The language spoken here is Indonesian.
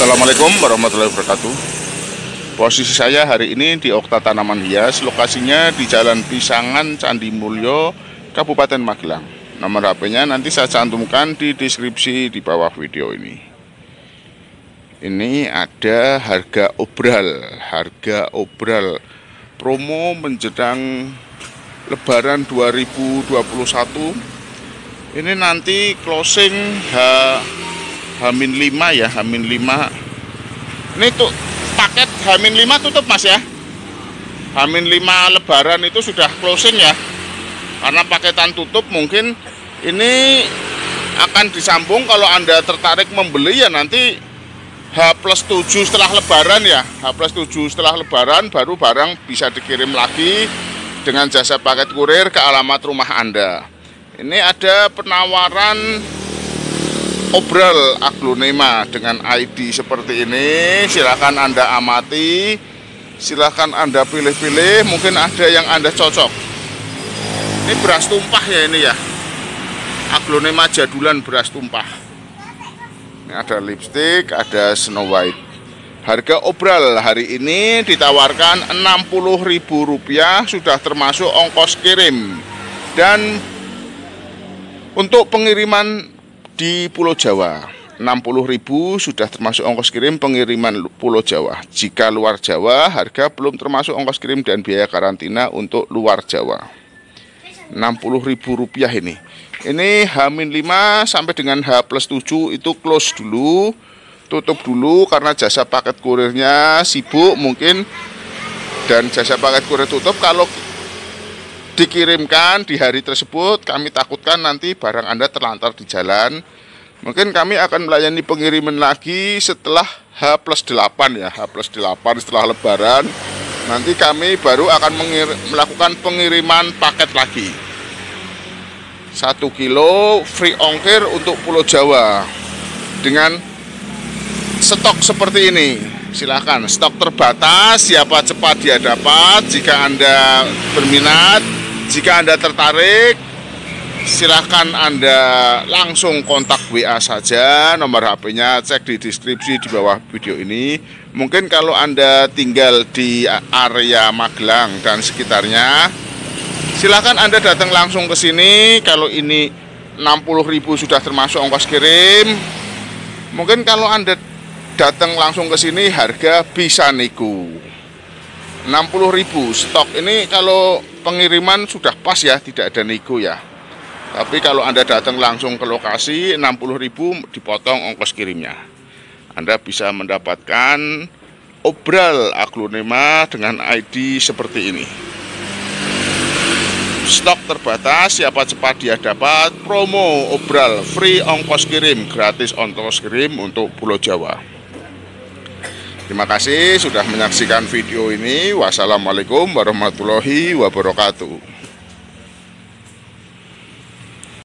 Assalamualaikum warahmatullahi wabarakatuh. Posisi saya hari ini di Okta Tanaman Hias, lokasinya di Jalan Pisangan Candi Mulyo, Kabupaten Magelang. Nomor HP-nya nanti saya cantumkan di deskripsi di bawah video ini. Ini ada harga obral promo menjelang Lebaran 2021. Ini nanti closing H-5 ya, H-5. Ini tuh paket H-5 tutup Mas ya. H-5 Lebaran itu sudah closing ya. Karena paketan tutup, mungkin ini akan disambung. Kalau Anda tertarik membeli ya nanti H+7 setelah Lebaran ya. H+7 setelah Lebaran baru barang bisa dikirim lagi dengan jasa paket kurir ke alamat rumah Anda. Ini ada penawaran obral Aglonema dengan ID seperti ini. Silahkan Anda amati, silahkan Anda pilih-pilih, mungkin ada yang Anda cocok. Ini beras tumpah ya ini ya, Aglonema jadulan beras tumpah. Ini ada lipstik, ada Snow White. Harga obral hari ini ditawarkan Rp60.000, sudah termasuk ongkos kirim. Dan untuk pengiriman di Pulau Jawa, Rp60.000 sudah termasuk ongkos kirim pengiriman Pulau Jawa. Jika luar Jawa, harga belum termasuk ongkos kirim dan biaya karantina untuk luar Jawa. Rp60.000 ini. Ini H-5 sampai dengan H+7 itu close dulu, tutup dulu karena jasa paket kurirnya sibuk mungkin. Dan jasa paket kurir tutup kalau dikirimkan di hari tersebut, kami takutkan nanti barang Anda terlantar di jalan. Mungkin kami akan melayani pengiriman lagi setelah H+8 ya, H+8 setelah Lebaran. Nanti kami baru akan melakukan pengiriman paket lagi. 1 kilo free ongkir untuk Pulau Jawa dengan stok seperti ini. Silahkan, stok terbatas, siapa cepat dia dapat. Jika Anda berminat, jika Anda tertarik, silahkan Anda langsung kontak WA saja. Nomor HP-nya cek di deskripsi di bawah video ini. Mungkin kalau Anda tinggal di area Magelang dan sekitarnya, silahkan Anda datang langsung ke sini. Kalau ini Rp60.000 sudah termasuk ongkos kirim. Mungkin kalau Anda datang langsung ke sini, harga bisa nego. Rp60.000 stok ini kalau pengiriman sudah pas ya, tidak ada nego ya. Tapi kalau Anda datang langsung ke lokasi, Rp60.000 dipotong ongkos kirimnya. Anda bisa mendapatkan obral Aglonema dengan ID seperti ini. Stok terbatas, siapa cepat dia dapat. Promo obral free ongkos kirim, gratis ongkos kirim untuk Pulau Jawa. Terima kasih sudah menyaksikan video ini. Wassalamualaikum warahmatullahi wabarakatuh.